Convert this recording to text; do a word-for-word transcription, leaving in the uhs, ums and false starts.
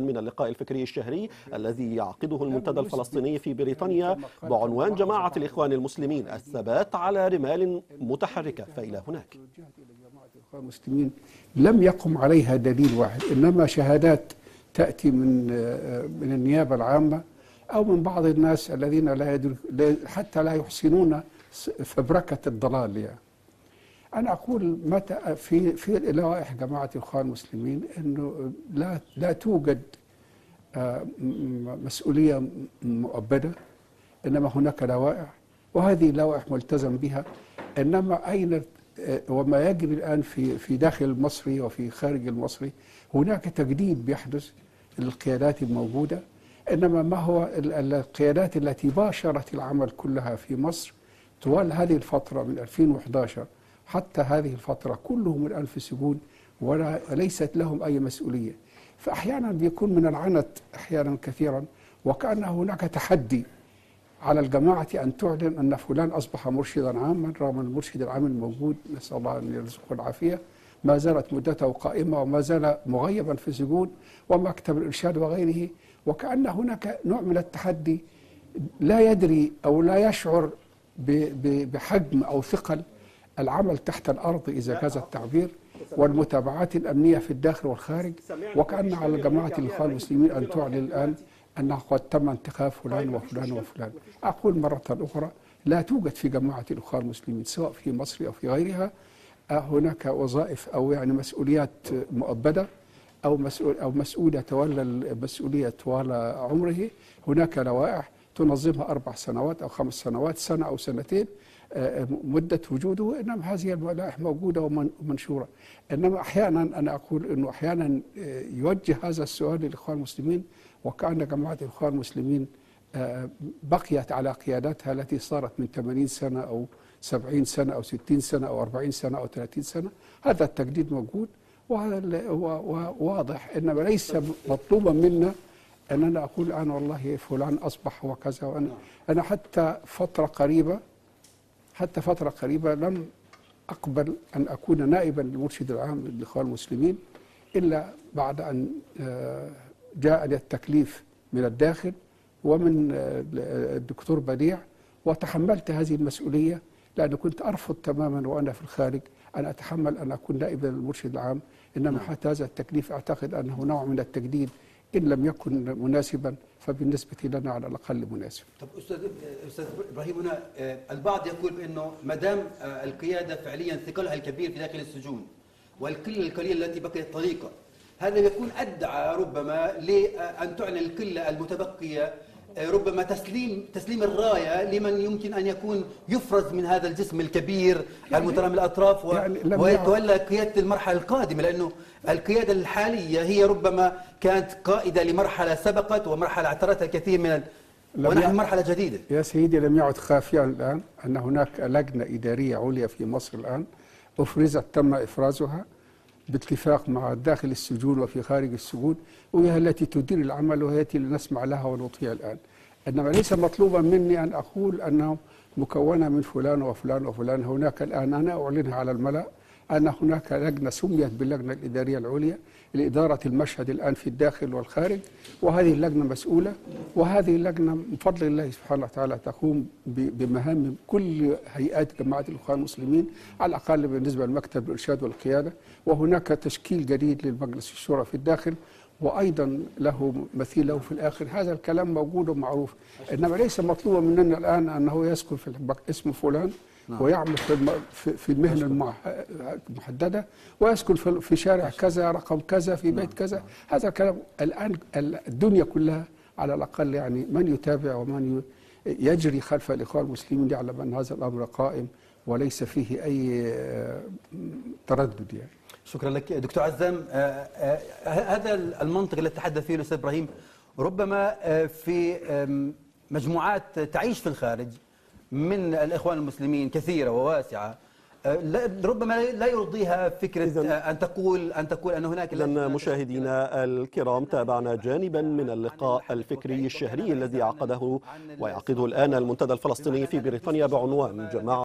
من اللقاء الفكري الشهري الذي يعقده المنتدى الفلسطيني في بريطانيا بعنوان جماعة الإخوان المسلمين، الثبات على رمال متحركة. فإلى هناك المسلمين لم يقم عليها دليل واحد، إنما شهادات تأتي من من النيابة العامة أو من بعض الناس الذين لا يدرك حتى لا يحسنون فبركة الضلال. يعني أنا أقول متى في في لوائح جماعة الإخوان المسلمين إنه لا لا توجد مسؤولية مؤبدة، إنما هناك لوائح وهذه لوائح ملتزم بها. إنما أين وما يجري الآن في في داخل المصري وفي خارج المصري هناك تجديد بيحدث للقيادات الموجودة، إنما ما هو القيادات التي باشرت العمل كلها في مصر طوال هذه الفترة من ألفين وإحدى عشر حتى هذه الفترة كلهم الآن في سجون ولا ليست لهم أي مسؤولية. فأحيانا بيكون من العنت أحيانا كثيرا، وكأن هناك تحدي على الجماعة أن تعلن أن فلان أصبح مرشدا عاما، رغم أن المرشد العام الموجود نسأل الله أن يرزقه العافية ما زالت مدته قائمة وما زال مغيبا في سجون ومكتب الإرشاد وغيره. وكأن هناك نوع من التحدي لا يدري أو لا يشعر بحجم أو ثقل العمل تحت الأرض إذا جاز التعبير والمتابعات الأمنية في الداخل والخارج. وكأن على جماعة الإخوان المسلمين أن تعلن الآن أنه قد تم انتخاب فلان وفلان وفلان. أقول مرة أخرى لا توجد في جماعة الإخوان المسلمين سواء في مصر أو في غيرها هناك وظائف أو يعني مسؤوليات مؤبدة أو مسؤول أو مسؤول يتولى المسؤولية طوال عمره. هناك لوائح تنظمها أربع سنوات أو خمس سنوات سنة أو سنتين مدة وجوده، إنما هذه اللوائح موجودة ومنشورة. إنما أحيانا أنا أقول إنه أحيانا يوجه هذا السؤال للإخوان المسلمين، وكأن جماعة الإخوان المسلمين بقيت على قياداتها التي صارت من ثمانين سنة أو سبعين سنة أو ستين سنة أو أربعين سنة أو ثلاثين سنة. هذا التجديد موجود وهذا واضح، إنما ليس مطلوبا منا أن أنا أقول أنا والله فلان أصبح وكذا. وأنا أنا حتى فترة قريبة حتى فترة قريبة لم أقبل أن أكون نائبا للمرشد العام للإخوان المسلمين إلا بعد أن جاءني التكليف من الداخل ومن الدكتور بديع، وتحملت هذه المسؤولية لأن كنت أرفض تماما وأنا في الخارج أن أتحمل أن أكون نائبا للمرشد العام. إنما حتى هذا التكليف أعتقد أنه نوع من التجديد، إن لم يكن مناسبا فبالنسبة لنا على الأقل مناسب. طب أستاذ أستاذ إبراهيم، هنا البعض يقول بأنه ما دام القيادة فعليا ثقلها الكبير في داخل السجون والقلة القليلة التي بقيت طريقة، هذا يكون أدعى ربما لأن تعلن القلة المتبقية ربما تسليم تسليم الراية لمن يمكن أن يكون يفرز من هذا الجسم الكبير يعني المترامي الأطراف و... يعني ويتولى قيادة المرحلة القادمة، لأنه القيادة الحالية هي ربما كانت قائدة لمرحلة سبقت ومرحلة اعترتها الكثير من ال... ونحن يع... مرحلة جديدة. يا سيدي لم يعد خافيا الآن أن هناك لجنة إدارية عليا في مصر الآن أفرزت تم إفرازها باتفاق مع داخل السجون وفي خارج السجون، وهي التي تدير العمل وهي التي نسمع لها ونطيع الآن. إنما ليس مطلوبا مني أن أقول أنه مكونة من فلان وفلان وفلان. هناك الآن أنا أعلنها على الملأ أن هناك لجنة سميت باللجنة الإدارية العليا لإدارة المشهد الآن في الداخل والخارج، وهذه اللجنة مسؤولة، وهذه اللجنة من فضل الله سبحانه وتعالى تقوم بمهام كل هيئات جماعة الإخوان المسلمين على الأقل بالنسبة لمكتب الإرشاد والقيادة. وهناك تشكيل جديد للمجلس الشورى في الداخل وأيضا له مثيل له في الآخر. هذا الكلام موجود ومعروف، إنما ليس مطلوبا مننا الآن أنه يسكن في اسم فلان ويعمل في المهنة المحددة ويسكن في شارع كذا رقم كذا في بيت كذا. هذا الكلام الآن الدنيا كلها على الأقل يعني من يتابع ومن يجري خلف الإخوان المسلمين يعلم أن هذا الأمر قائم وليس فيه أي تردد. يعني شكرا لك دكتور عزام. هذا المنطق الذي تحدث فيه الأستاذ إبراهيم ربما في مجموعات تعيش في الخارج من الإخوان المسلمين كثيرة وواسعة ربما لا يرضيها فكرة أن تقول أن تقول أن هناك. إذن مشاهدينا الكرام، تابعنا جانبا من اللقاء الفكري الشهري الذي عقده ويعقده الآن المنتدى الفلسطيني في بريطانيا بعنوان جماعة